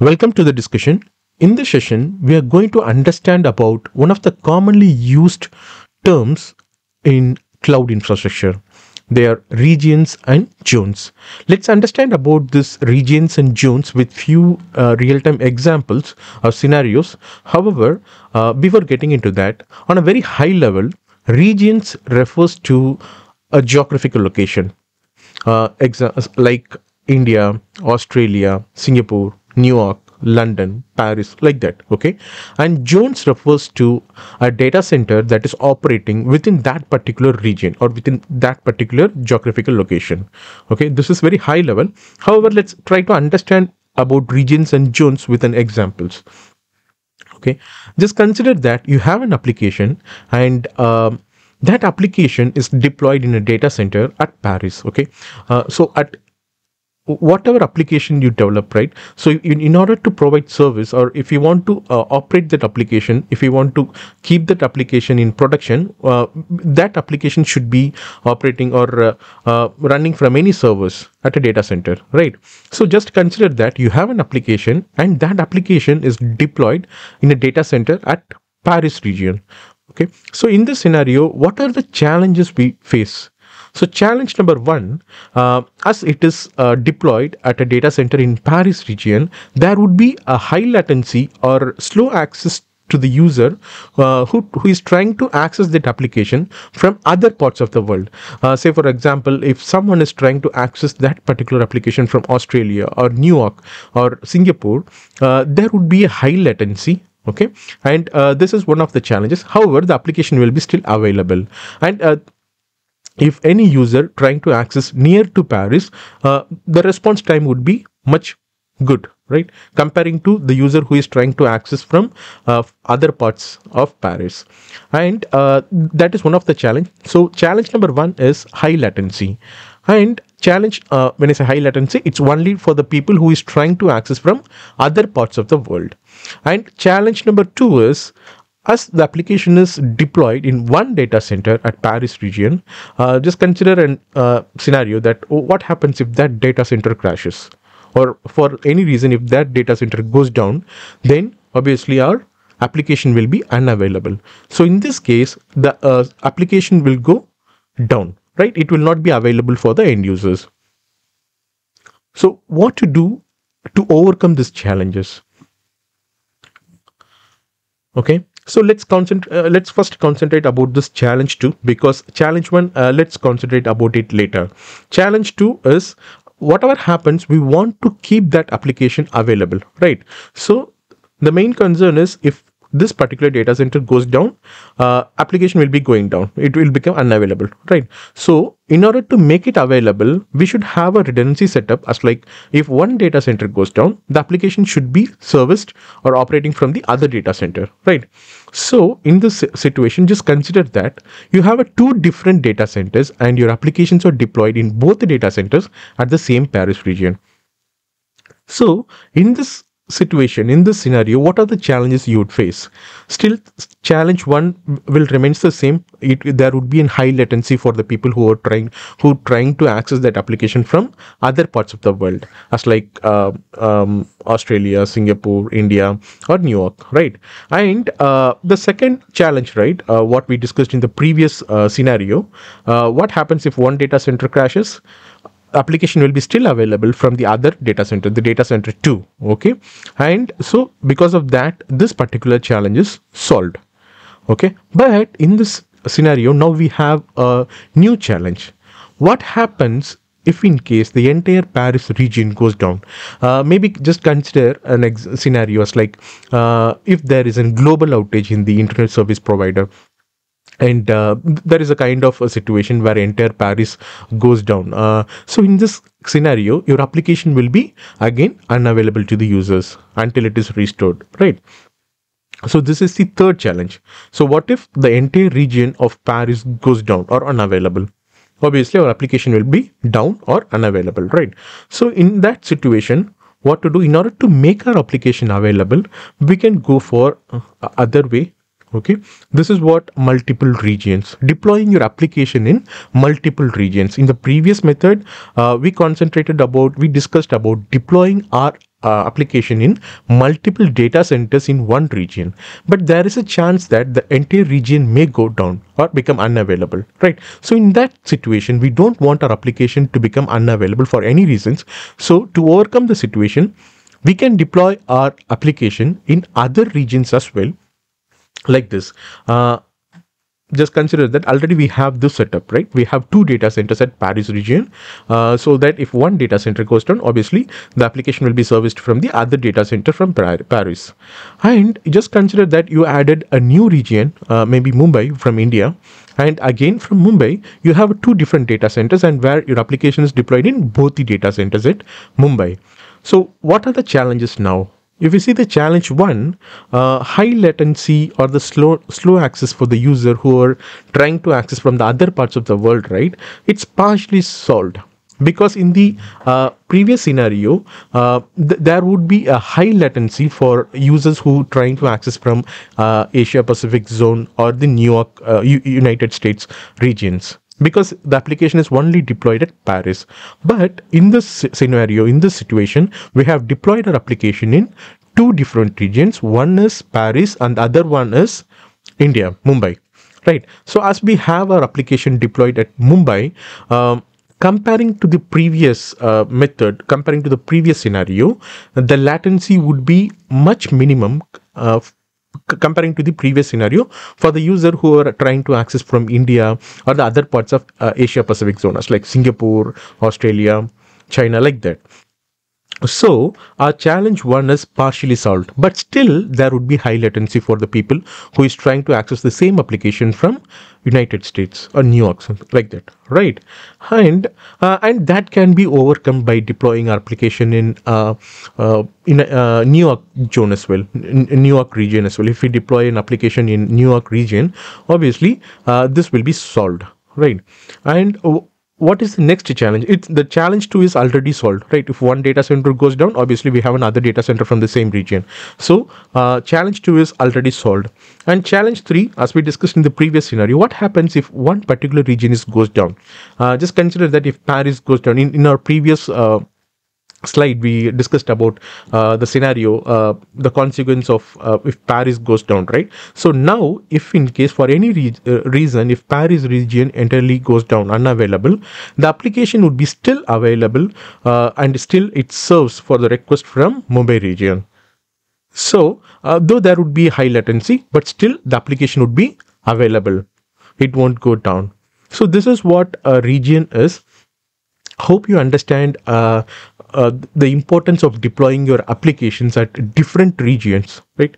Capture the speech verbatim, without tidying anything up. Welcome to the discussion. In this session, we are going to understand about one of the commonly used terms in cloud infrastructure. They are regions and zones. Let's understand about this regions and zones with few uh, real-time examples or scenarios. However, uh, before getting into that, on a very high level, regions refers to a geographical location, uh, like India, Australia, Singapore, New York, London, Paris, like that, okay? And zones refers to a data center that is operating within that particular region or within that particular geographical location, okay? This is very high level. However, let's try to understand about regions and zones with an examples, okay? Just consider that you have an application and um, that application is deployed in a data center at Paris, okay? Uh, so at whatever application you develop, right? So in, in order to provide service, or if you want to uh, operate that application, if you want to keep that application in production, uh, that application should be operating or uh, uh, running from any servers at a data center, right? So just consider that you have an application and that application is deployed in a data center at Paris region, okay? So in this scenario, what are the challenges we face? So challenge number one, uh, as it is uh, deployed at a data center in Paris region, there would be a high latency or slow access to the user uh, who, who is trying to access that application from other parts of the world. Uh, say for example, if someone is trying to access that particular application from Australia or New York or Singapore, uh, there would be a high latency. Okay, and uh, this is one of the challenges. However, the application will be still available, and uh, if any user trying to access near to Paris, uh, the response time would be much good, right? Comparing to the user who is trying to access from uh, other parts of Paris. And uh, that is one of the challenge. So challenge number one is high latency. And challenge, uh, when I say high latency, it's only for the people who is trying to access from other parts of the world. And challenge number two is, as the application is deployed in one data center at Paris region, uh, just consider an uh, scenario that oh, what happens if that data center crashes, or for any reason if that data center goes down, then obviously our application will be unavailable. So in this case, the uh, application will go down, right? It will not be available for the end users. So what to do to overcome these challenges? Okay. So let's concentrate. Uh, let's first concentrate about this challenge two, because challenge one, uh, let's concentrate about it later. Challenge two is whatever happens, we want to keep that application available, right? So the main concern is if this particular data center goes down, uh, application will be going down. It will become unavailable, right? So in order to make it available, we should have a redundancy setup as like if one data center goes down, the application should be serviced or operating from the other data center, right? So in this situation, just consider that you have a two different data centers and your applications are deployed in both the data centers at the same Paris region. So in this situation, in this scenario, what are the challenges you would face? Still, challenge one will remains the same. It, there would be a high latency for the people who are trying who trying to access that application from other parts of the world, as like uh, um, Australia, Singapore, India, or New York, right? And uh, the second challenge, right, uh, what we discussed in the previous uh, scenario, uh, what happens if one data center crashes? Application will be still available from the other data center, the data center two, okay? And so because of that, this particular challenge is solved, okay? But in this scenario, now we have a new challenge. What happens if in case the entire Paris region goes down? Uh, maybe just consider an ex scenario as like uh, if there is a global outage in the internet service provider, and uh, there is a kind of a situation where entire Paris goes down. Uh, so in this scenario, your application will be again unavailable to the users until it is restored, right? So this is the third challenge. So what if the entire region of Paris goes down or unavailable? Obviously, our application will be down or unavailable, right? So in that situation, what to do? In order to make our application available, we can go for uh, other way. Okay, this is what multiple regions, deploying your application in multiple regions. In the previous method, uh, we concentrated about, we discussed about deploying our uh, application in multiple data centers in one region, but there is a chance that the entire region may go down or become unavailable, right? So in that situation, we don't want our application to become unavailable for any reasons. So to overcome the situation, we can deploy our application in other regions as well, like this. Uh, just consider that already we have this setup, right? We have two data centers at Paris region, uh, so that if one data center goes down, obviously the application will be serviced from the other data center from Paris. And just consider that you added a new region, uh, maybe Mumbai from India, and again from Mumbai you have two different data centers, and where your application is deployed in both the data centers at Mumbai. So what are the challenges now? If you see the challenge one, uh, high latency or the slow slow access for the user who are trying to access from the other parts of the world, right? It's partially solved because in the uh, previous scenario, uh, th there would be a high latency for users who trying to access from uh, Asia Pacific zone or the New York, uh, United States regions, because the application is only deployed at Paris. But in this scenario, in this situation, we have deployed our application in two different regions. One is Paris and the other one is India, Mumbai, right? So as we have our application deployed at Mumbai, um, comparing to the previous uh, method, comparing to the previous scenario, the latency would be much minimum uh, comparing to the previous scenario for the user who are trying to access from India or the other parts of uh, Asia Pacific zones like Singapore, Australia, China, like that. So our challenge one is partially solved, but still there would be high latency for the people who is trying to access the same application from United States or New York, something like that, right? And uh, and that can be overcome by deploying our application in uh, uh, in uh, New York zone as well, in New York region as well. If we deploy an application in New York region, obviously uh, this will be solved, right? And uh, what is the next challenge? It's the challenge two is already solved, right? If one data center goes down, obviously we have another data center from the same region. So uh, challenge two is already solved. And challenge three, as we discussed in the previous scenario, what happens if one particular region is goes down? Uh, just consider that if Paris goes down, in, in our previous uh, slide we discussed about uh, the scenario, uh, the consequence of uh, if Paris goes down, right? So now if in case for any re uh, reason if Paris region entirely goes down, unavailable, the application would be still available uh, and still it serves for the request from Mumbai region. So uh, though there would be high latency, but still the application would be available, it won't go down. So this is what a region is. Hope you understand uh, uh, the importance of deploying your applications at different regions, right?